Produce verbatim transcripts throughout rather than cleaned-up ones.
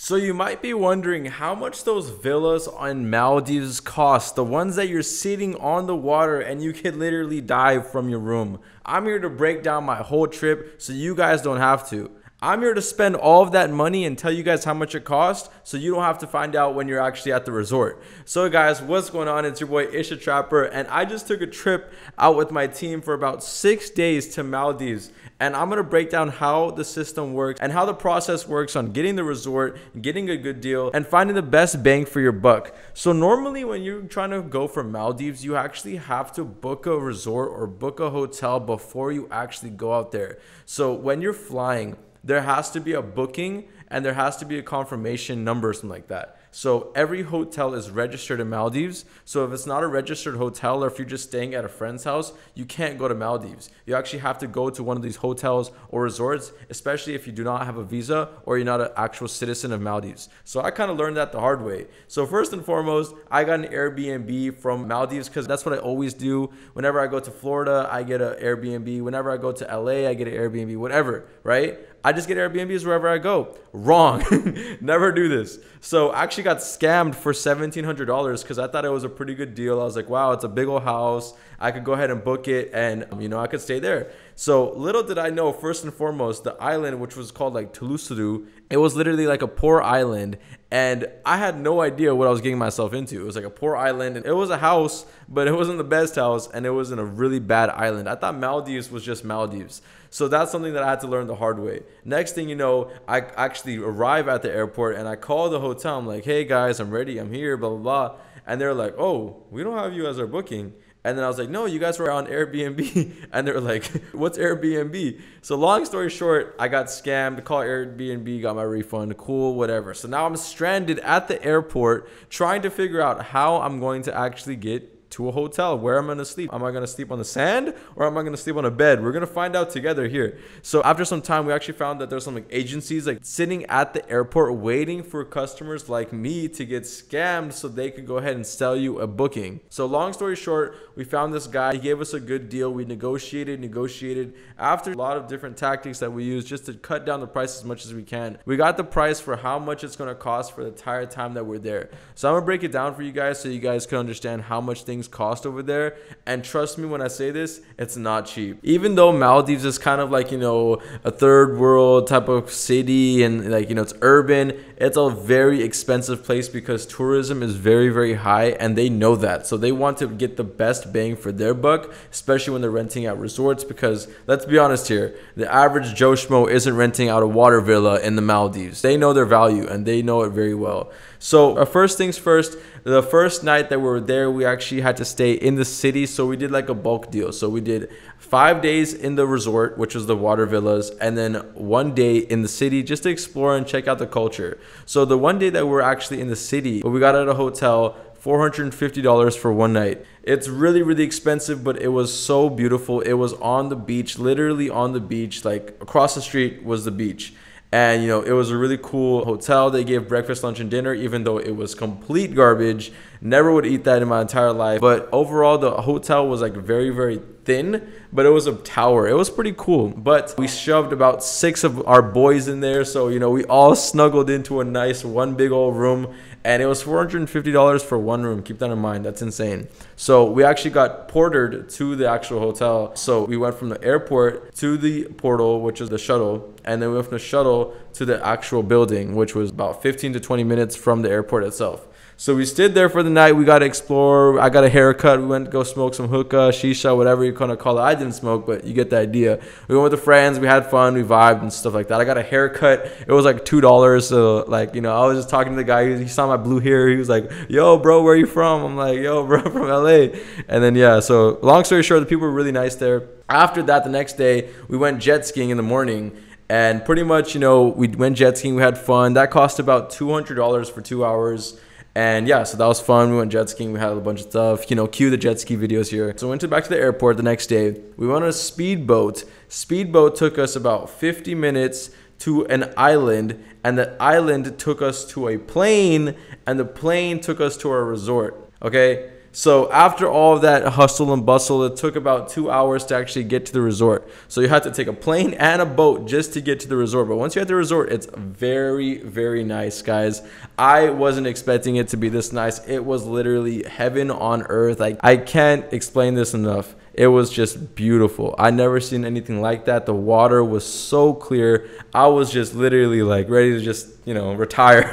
So you might be wondering how much those villas on Maldives cost, the ones that you're sitting on the water and you can literally dive from your room. I'm here to break down my whole trip so you guys don't have to. I'm here to spend all of that money and tell you guys how much it costs so you don't have to find out when you're actually at the resort. So guys, what's going on? It's your boy Isha Trapper, and I just took a trip out with my team for about six days to Maldives, and I'm going to break down how the system works and how the process works on getting the resort, getting a good deal, and finding the best bang for your buck. So normally when you're trying to go for Maldives, you actually have to book a resort or book a hotel before you actually go out there. So when you're flying, there has to be a booking and there has to be a confirmation number or something like that. So every hotel is registered in Maldives. So if it's not a registered hotel, or if you're just staying at a friend's house, you can't go to Maldives. You actually have to go to one of these hotels or resorts, especially if you do not have a visa or you're not an actual citizen of Maldives. So I kind of learned that the hard way. So first and foremost, I got an Airbnb from Maldives because that's what I always do. Whenever I go to Florida, I get an Airbnb. Whenever I go to L A, I get an Airbnb, whatever, right? I just get Airbnbs wherever I go. Wrong. Never do this. So I actually got scammed for seventeen hundred dollars because I thought it was a pretty good deal. I was like, wow, it's a big old house. I could go ahead and book it and, you know, I could stay there. So little did I know, first and foremost, the island, which was called like Tulusuru, it was literally like a poor island. And I had no idea what I was getting myself into. It was like a poor island, and it was a house, but it wasn't the best house, and it was in a really bad island. I thought Maldives was just Maldives. So that's something that I had to learn the hard way. Next thing you know, I actually arrive at the airport and I call the hotel. I'm like, hey guys, I'm ready, I'm here, blah, blah, blah. And they're like, oh, we don't have you as our booking. And then I was like, no, you guys were on Airbnb. And they were like, what's Airbnb? So long story short, I got scammed, called Airbnb, got my refund, cool, whatever. So now I'm stranded at the airport trying to figure out how I'm going to actually get to a hotel. Where am I going to sleep? Am I going to sleep on the sand, or am I going to sleep on a bed? We're going to find out together here. So after some time, we actually found that there's some like agencies like sitting at the airport waiting for customers like me to get scammed so they could go ahead and sell you a booking. So long story short, we found this guy. He gave us a good deal. We negotiated, negotiated after a lot of different tactics that we use just to cut down the price as much as we can. We got the price for how much it's going to cost for the entire time that we're there. So I'm going to break it down for you guys so you guys can understand how much things cost over there. And trust me when I say this, it's not cheap. Even though Maldives is kind of like, you know, a third world type of city, and like, you know, it's urban, it's a very expensive place because tourism is very, very high, and they know that. So they want to get the best bang for their buck, especially when they're renting out resorts, because let's be honest here, the average Joe Schmo isn't renting out a water villa in the Maldives. They know their value and they know it very well. So uh, first things first, the first night that we were there, we actually had had to stay in the city. So we did like a bulk deal. So we did five days in the resort, which was the water villas, and then one day in the city just to explore and check out the culture. So the one day that we were actually in the city, we got at a hotel, four hundred fifty dollars for one night. It's really, really expensive, but it was so beautiful. It was on the beach, literally on the beach, like across the street was the beach. And, you know, it was a really cool hotel. They gave breakfast, lunch, and dinner, even though it was complete garbage. Never would eat that in my entire life. But overall, the hotel was like very, very thin, but it was a tower. It was pretty cool. But we shoved about six of our boys in there. So, you know, we all snuggled into a nice one big old room. And it was four hundred fifty dollars for one room. Keep that in mind. That's insane. So we actually got portered to the actual hotel. So we went from the airport to the portal, which is the shuttle. And then we went from the shuttle to the actual building, which was about fifteen to twenty minutes from the airport itself. So we stood there for the night. We got to explore. I got a haircut. We went to go smoke some hookah, shisha, whatever you kind of call it. I didn't smoke, but you get the idea. We went with the friends. We had fun. We vibed and stuff like that. I got a haircut. It was like two dollars. So, like, you know, I was just talking to the guy. He saw my blue hair. He was like, yo, bro, where are you from? I'm like, yo, bro, from L A. And then, yeah, so long story short, the people were really nice there. After that, the next day, we went jet skiing in the morning. And pretty much, you know, we went jet skiing. We had fun. That cost about two hundred dollars for two hours. And yeah, so that was fun. We went jet skiing. We had a bunch of stuff, you know, cue the jet ski videos here. So we went to back to the airport the next day. We went on a speedboat. Speedboat took us about fifty minutes to an island. And the island took us to a plane. And the plane took us to our resort. Okay. So after all of that hustle and bustle, it took about two hours to actually get to the resort. So you had to take a plane and a boat just to get to the resort. But once you're at the resort, it's very, very nice, guys. I wasn't expecting it to be this nice. It was literally heaven on earth. Like, I can't explain this enough. It was just beautiful. I never seen anything like that. The water was so clear. I was just literally like ready to just, you know, retire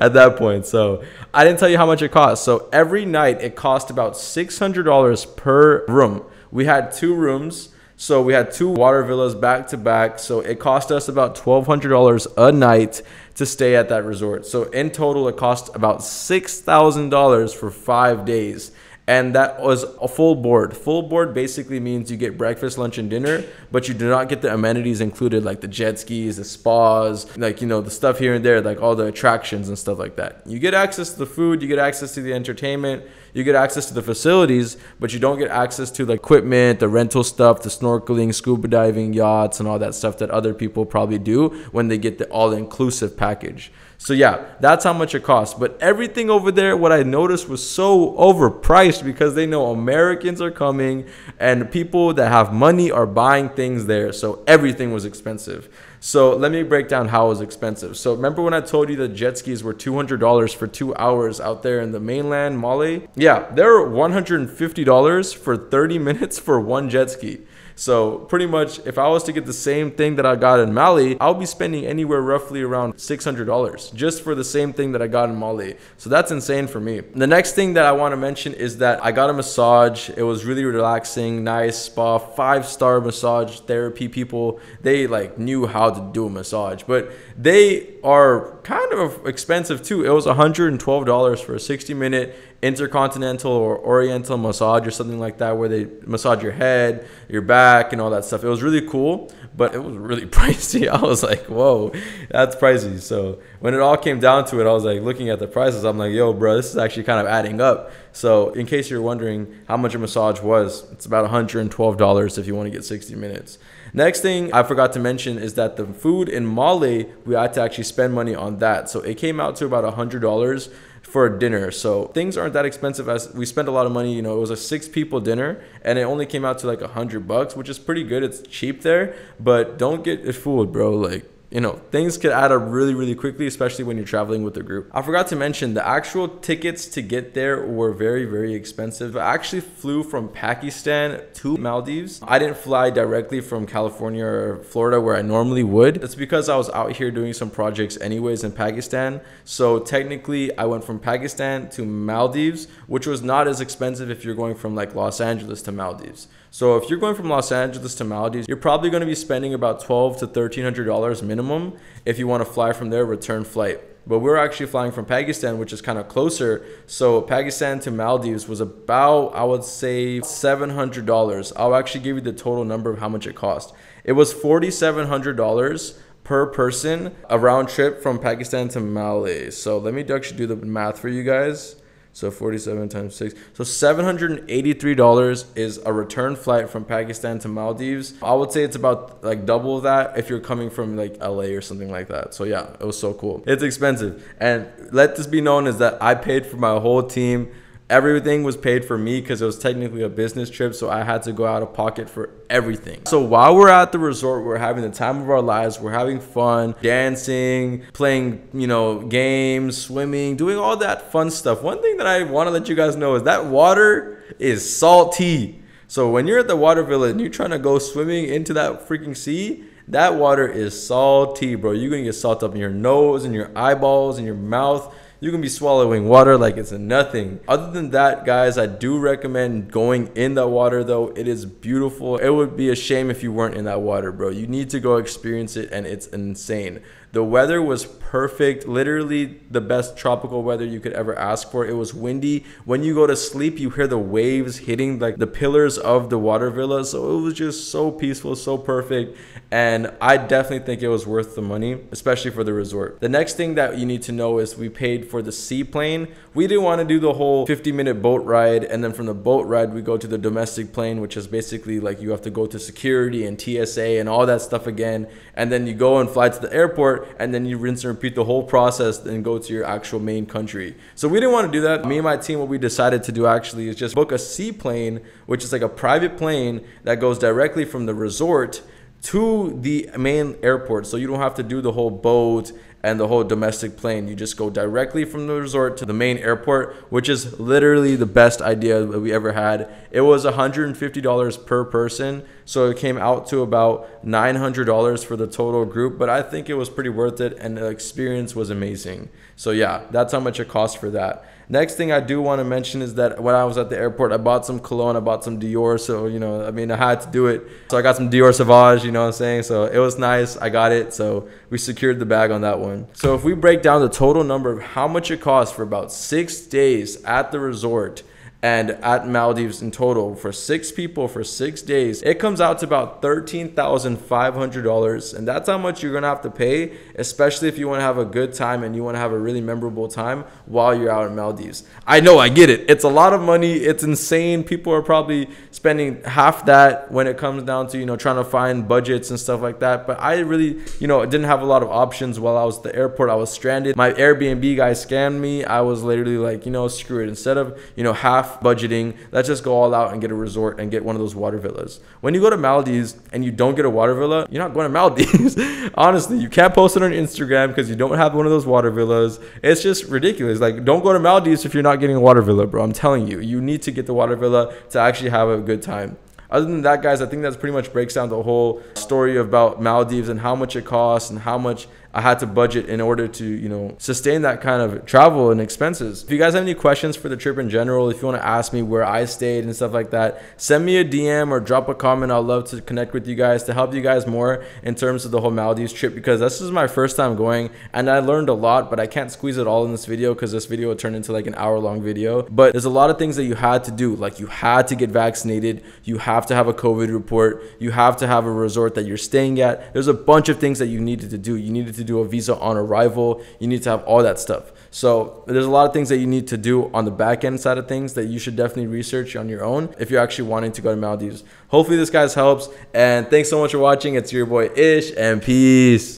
at that point. So I didn't tell you how much it cost. So every night it cost about six hundred dollars per room. We had two rooms. So we had two water villas back to back. So it cost us about twelve hundred dollars a night to stay at that resort. So in total, it cost about six thousand dollars for five days. And that was a full board. Full board basically means you get breakfast, lunch, and dinner, but you do not get the amenities included, like the jet skis, the spas, like, you know, the stuff here and there, like all the attractions and stuff like that. You get access to the food, you get access to the entertainment, you get access to the facilities, but you don't get access to the equipment, the rental stuff, the snorkeling, scuba diving, yachts, and all that stuff that other people probably do when they get the all-inclusive package. So yeah, that's how much it costs. But everything over there, what I noticed, was so overpriced because they know Americans are coming and people that have money are buying things there. So everything was expensive. So let me break down how it was expensive. So remember when I told you the jet skis were two hundred dollars for two hours out there in the mainland, Mali? Yeah, they're one hundred fifty dollars for thirty minutes for one jet ski. So pretty much, if I was to get the same thing that I got in Mali, I'll be spending anywhere roughly around six hundred dollars just for the same thing that I got in Mali. So that's insane for me. The next thing that I want to mention is that I got a massage. It was really relaxing, nice spa, five-star massage therapy people. They like knew how to do a massage, but they are kind of expensive too. It was one hundred twelve dollars for a sixty minute intercontinental or oriental massage or something like that, where they massage your head, your back, and all that stuff. It was really cool, but it was really pricey. I was like, whoa, that's pricey. So when it all came down to it, I was like looking at the prices. I'm like, yo, bro, this is actually kind of adding up. So in case you're wondering how much a massage was, it's about one hundred twelve dollars if you want to get sixty minutes. Next thing I forgot to mention is that the food in Mali, we had to actually spend money on that. So it came out to about one hundred dollars for dinner. So things aren't that expensive, as we spent a lot of money. You know, it was a six people dinner and it only came out to like a hundred bucks, which is pretty good. It's cheap there, but don't get it fooled, bro. Like, you know, things could add up really, really quickly, especially when you're traveling with a group. I forgot to mention the actual tickets to get there were very, very expensive. I actually flew from Pakistan to Maldives. I didn't fly directly from California or Florida where I normally would. It's because I was out here doing some projects anyways in Pakistan. So technically I went from Pakistan to Maldives, which was not as expensive if you're going from like Los Angeles to Maldives. So if you're going from Los Angeles to Maldives, you're probably going to be spending about twelve to thirteen hundred dollars minimum if you want to fly from their return flight. But we're actually flying from Pakistan, which is kind of closer. So Pakistan to Maldives was about, I would say, seven hundred dollars. I'll actually give you the total number of how much it cost. It was forty-seven hundred dollars per person, a round trip from Pakistan to Mali. So let me actually do the math for you guys. So forty-seven times six. So seven hundred eighty-three dollars is a return flight from Pakistan to Maldives. I would say it's about like double that if you're coming from like L A or something like that. So yeah, it was so cool. It's expensive. And let this be known is that I paid for my whole team. Everything was paid for me because it was technically a business trip. So I had to go out of pocket for everything. So while we're at the resort, we're having the time of our lives. We're having fun, dancing, playing, you know, games, swimming, doing all that fun stuff. One thing that I want to let you guys know is that water is salty. So when you're at the water villa and you're trying to go swimming into that freaking sea, that water is salty, bro. You're going to get salt up in your nose and your eyeballs and your mouth. You can be swallowing water like it's nothing. Other than that, guys, I do recommend going in that water though. It is beautiful. It would be a shame if you weren't in that water, bro. You need to go experience it, and it's insane. The weather was perfect, literally the best tropical weather you could ever ask for. It was windy. When you go to sleep, you hear the waves hitting like the pillars of the water villa. So it was just so peaceful, so perfect. And I definitely think it was worth the money, especially for the resort. The next thing that you need to know is we paid for the seaplane. We didn't want to do the whole fifty minute boat ride. And then from the boat ride, we go to the domestic plane, which is basically like you have to go to security and T S A and all that stuff again. And then you go and fly to the airport. resort, and then you rinse and repeat the whole process and go to your actual main country. So we didn't want to do that. Me and my team, what we decided to do actually is just book a seaplane, which is like a private plane that goes directly from the resort to the main airport. So you don't have to do the whole boat and the whole domestic plane. You just go directly from the resort to the main airport, which is literally the best idea that we ever had. It was one hundred fifty dollars per person, so it came out to about nine hundred dollars for the total group, but I think it was pretty worth it and the experience was amazing. So yeah, that's how much it cost for that. Next thing I do want to mention is that when I was at the airport, I bought some cologne, I bought some Dior, so you know, I mean, I had to do it. So I got some Dior Sauvage, you know what I'm saying? So it was nice, I got it, so we secured the bag on that one. So if we break down the total number of how much it costs for about six days at the resort and at Maldives in total for six people for six days, it comes out to about thirteen thousand five hundred dollars. And that's how much you're gonna have to pay, especially if you wanna have a good time and you wanna have a really memorable time while you're out in Maldives. I know, I get it. It's a lot of money, it's insane. People are probably spending half that when it comes down to, you know, trying to find budgets and stuff like that. But I really, you know, didn't have a lot of options while I was at the airport. I was stranded. My Airbnb guy scammed me. I was literally like, you know, screw it. Instead of, you know, half budgeting, let's just go all out and get a resort and get one of those water villas. When you go to Maldives and you don't get a water villa, you're not going to Maldives. Honestly, you can't post it on Instagram because you don't have one of those water villas. It's just ridiculous. Like, don't go to Maldives if you're not getting a water villa, bro. I'm telling you, you need to get the water villa to actually have a good time. Other than that, guys, I think that's pretty much breaks down the whole story about Maldives and how much it costs and how much I had to budget in order to, you know, sustain that kind of travel and expenses. If you guys have any questions for the trip in general, if you want to ask me where I stayed and stuff like that, send me a D M or drop a comment. I'd love to connect with you guys to help you guys more in terms of the whole Maldives trip, because this is my first time going and I learned a lot, but I can't squeeze it all in this video because this video turned into like an hour long video. But there's a lot of things that you had to do. Like, you had to get vaccinated. You have to have a COVID report. You have to have a resort that you're staying at. There's a bunch of things that you needed to do. You needed to do a visa on arrival. You need to have all that stuff. So there's a lot of things that you need to do on the back end side of things that you should definitely research on your own if you're actually wanting to go to Maldives. Hopefully this guys helps, and thanks so much for watching. It's your boy Ish, and peace.